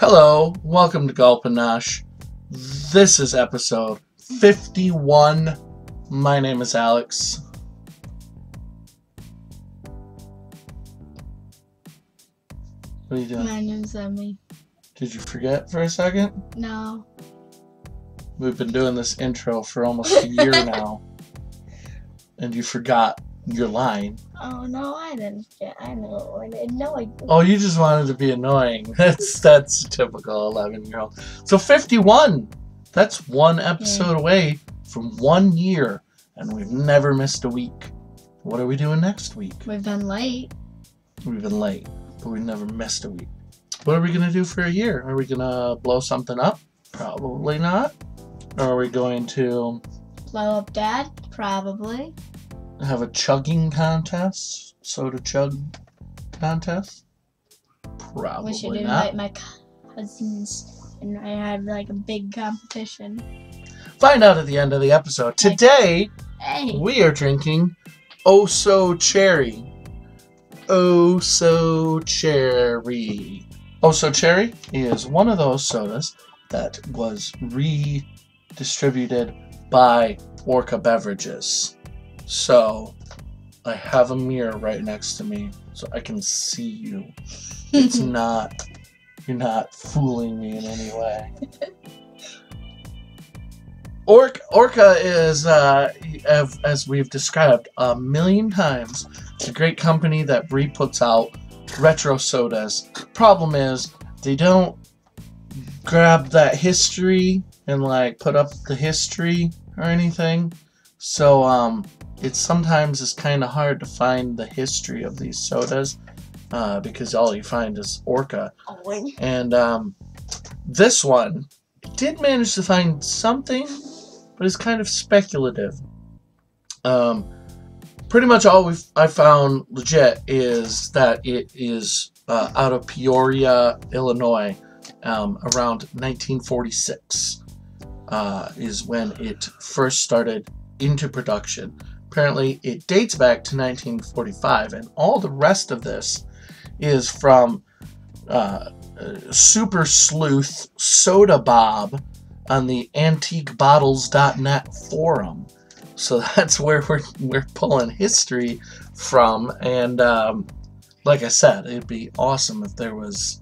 Hello, welcome to Gulp and Nosh. This is episode 51. My name is Alex. What are you doing? My name's Emmy. Did you forget for a second? No. We've been doing this intro for almost a year now. And you forgot your line. Oh no, I didn't forget. I didn't know. Oh, you just wanted to be annoying. That's a typical 11-year-old. So 51. That's one episode away from 1 year, and we've never missed a week. What are we doing next week? We've been late. We've been late, but we've never missed a week. What are we gonna do for a year? Are we gonna blow something up? Probably not. Or are we going to blow up Dad? Probably. Have a chugging contest? Soda chug contest? Probably. We should invite my cousins and I have like a big competition. Find out at the end of the episode. Today, we are drinking O-So Cherry. O-So Cherry. O-So Cherry is one of those sodas that was redistributed by Orca Beverages. So, I have a mirror right next to me, so I can see you. It's not, you're not fooling me in any way. Orca is, as we've described a million times, it's a great company that re-puts out retro sodas. Problem is, they don't grab that history and, like, put up the history or anything. So, it's sometimes it's kind of hard to find the history of these sodas because all you find is Orca. And this one did manage to find something, but it's kind of speculative. Pretty much all I found legit is that it is out of Peoria, Illinois, around 1946 is when it first started into production. Apparently, it dates back to 1945, and all the rest of this is from Super Sleuth Soda Bob on the antiquebottles.net forum. So that's where we're pulling history from, and like I said, it'd be awesome if there was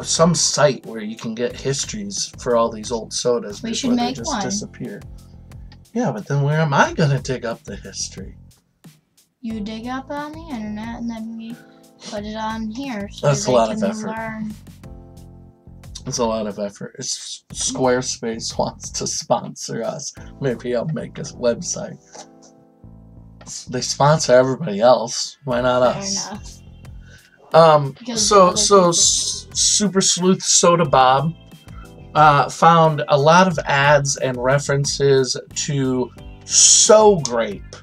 some site where you can get histories for all these old sodas. We should make one. Disappear. Yeah, but then where am I gonna dig up the history? You dig up on the internet and then we put it on here. So that's a lot of effort. It's a lot of effort. Squarespace wants to sponsor us. Maybe I'll make a website. They sponsor everybody else. Why not us? Fair enough. So Super Sleuth Soda Bob found a lot of ads and references to So Grape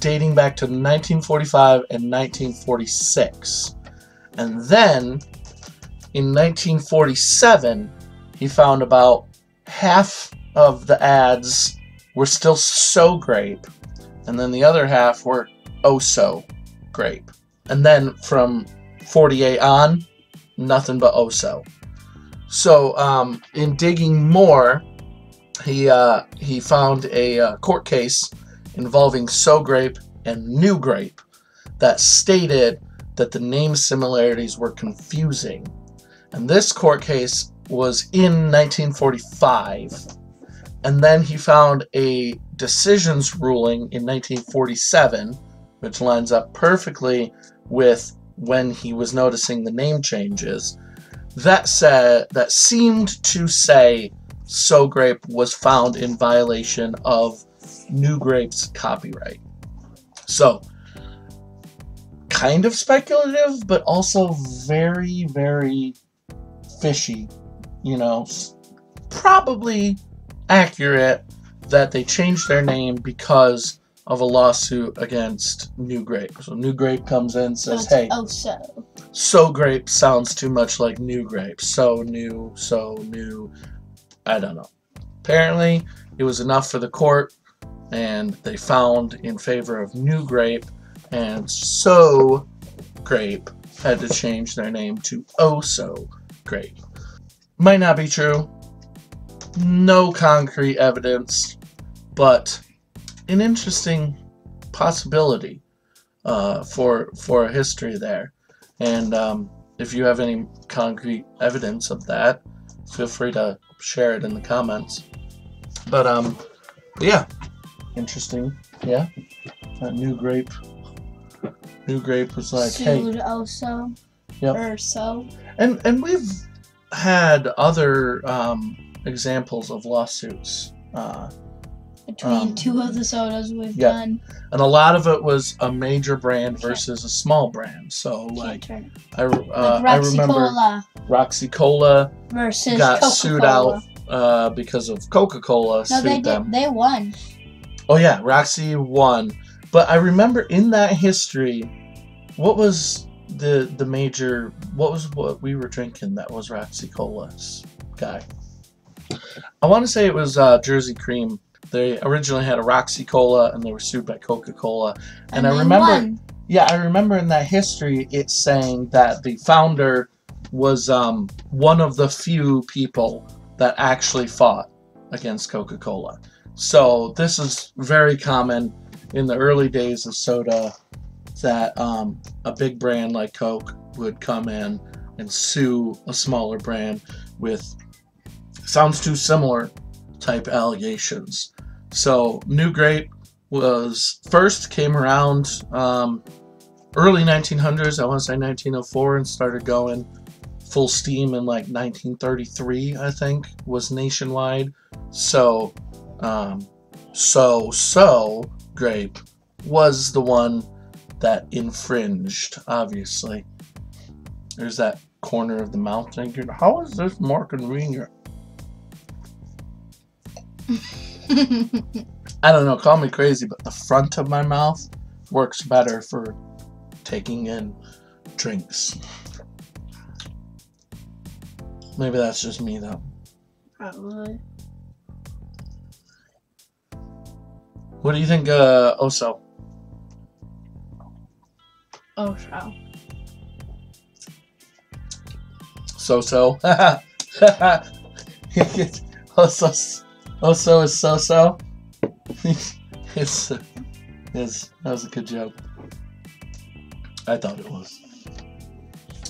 dating back to 1945 and 1946. And then in 1947, he found about half of the ads were still So Grape, and then the other half were O-So Grape. And then from 48 on, nothing but O-So. So, in digging more, he found a court case involving So Grape and NuGrape that stated that the name similarities were confusing. And this court case was in 1945. And then he found a decisions ruling in 1947, which lines up perfectly with when he was noticing the name changes. That seemed to say So Grape was found in violation of NuGrape's copyright. So, kind of speculative, but also very, very fishy. You know, probably accurate that they changed their name because of a lawsuit against NuGrape. So NuGrape comes in and says, hey, O-So. So Grape sounds too much like NuGrape. So new. I don't know. Apparently, it was enough for the court, and they found in favor of NuGrape, and So Grape had to change their name to O-So Grape. Might not be true. No concrete evidence, but an interesting possibility for a history there. And if you have any concrete evidence of that, feel free to share it in the comments. But yeah, interesting. Yeah, that NuGrape was like, sued, hey, also, yep. Or so. And we've had other examples of lawsuits between two of the sodas we've done, and a lot of it was a major brand versus a small brand. So like, I remember Roxa Kola versus got Coca-Cola. Sued out because of Coca-Cola. No, they did. Them. They won. Oh yeah, Roxy won. But I remember in that history, what was the major? What was what we were drinking? That was Roxy Cola's guy. I want to say it was Jersey Cream. They originally had a Roxy Cola, and they were sued by Coca-Cola. And I remember, won. Yeah, I remember in that history, it's saying that the founder was one of the few people that actually fought against Coca-Cola. So this is very common in the early days of soda that a big brand like Coke would come in and sue a smaller brand with sounds too similar type allegations. So NuGrape was first came around early 1900s, I want to say 1904, and started going full steam in like 1933, I think, was nationwide. So So Grape was the one that infringed, obviously. There's that corner of the mouth thinking, how is this more convenient? I don't know, call me crazy, but the front of my mouth works better for taking in drinks. Maybe that's just me, though. Probably. What do you think, O-So? O-So. So-so. O-So is so-so. It's that was a good joke. I thought it was.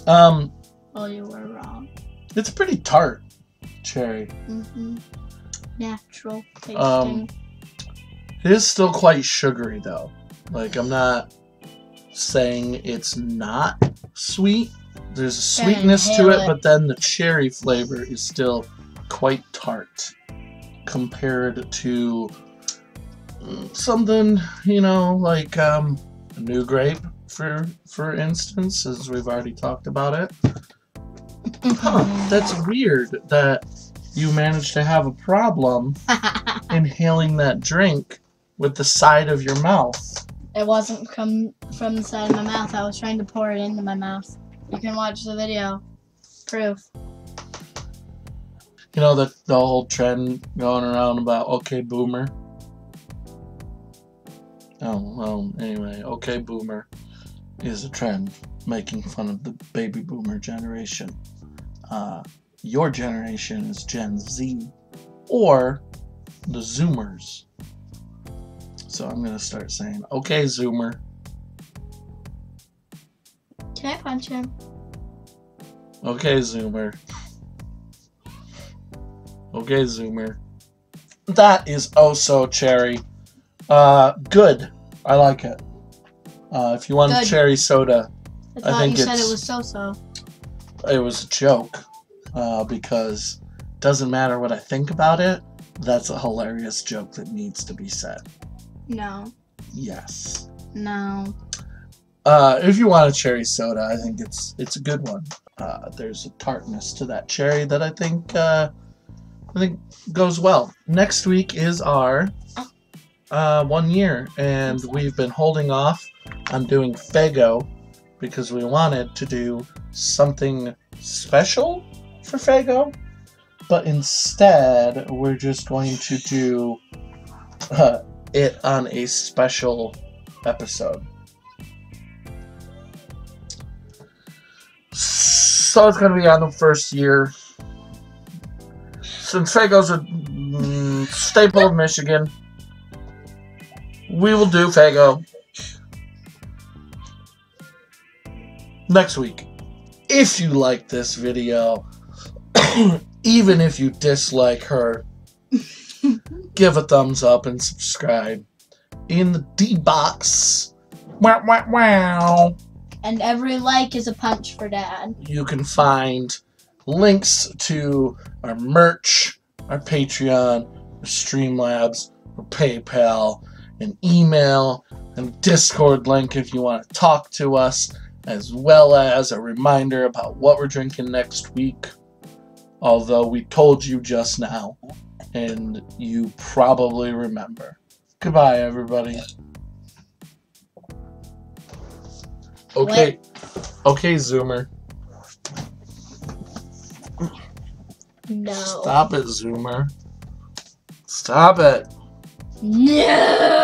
Well, you were wrong. It's pretty tart cherry. Mm-hmm. Natural tasting. It is still quite sugary, though. Like, I'm not saying it's not sweet. There's a sweetness to it, but then the cherry flavor is still quite tart compared to something, you know, like a NuGrape, for instance, as we've already talked about it. Huh, that's weird that you managed to have a problem inhaling that drink with the side of your mouth. It wasn't from the side of my mouth. I was trying to pour it into my mouth. You can watch the video. Proof. You know the whole trend going around about okay boomer. Oh well, anyway, okay boomer is a trend making fun of the baby boomer generation. Your generation is Gen Z or the Zoomers. So I'm gonna start saying, okay, Zoomer. Can I punch him? Okay, Zoomer. Okay, Zoomer. That is O-So Cherry. Good. I like it. If you want a cherry soda, I think you said it was so-so. It was a joke. Because doesn't matter what I think about it, that's a hilarious joke that needs to be said. No. Yes. No. If you want a cherry soda, I think it's a good one. There's a tartness to that cherry that I think goes well. Next week is our 1 year, and we've been holding off on doing Faygo because we wanted to do something special for Faygo, but instead we're just going to do it on a special episode. So it's going to be on the first year. Since Faygo's a staple of Michigan, we will do Faygo next week. If you like this video, even if you dislike her, give a thumbs up and subscribe in the D-Box. Wow, wow, wow. And every like is a punch for Dad. You can find links to our merch, our Patreon, our Streamlabs, our PayPal, an email, and a Discord link if you want to talk to us, as well as a reminder about what we're drinking next week. Although we told you just now, and you probably remember. Goodbye, everybody. Okay. Okay, Zoomer. No. Stop it, Zoomer. Stop it. No.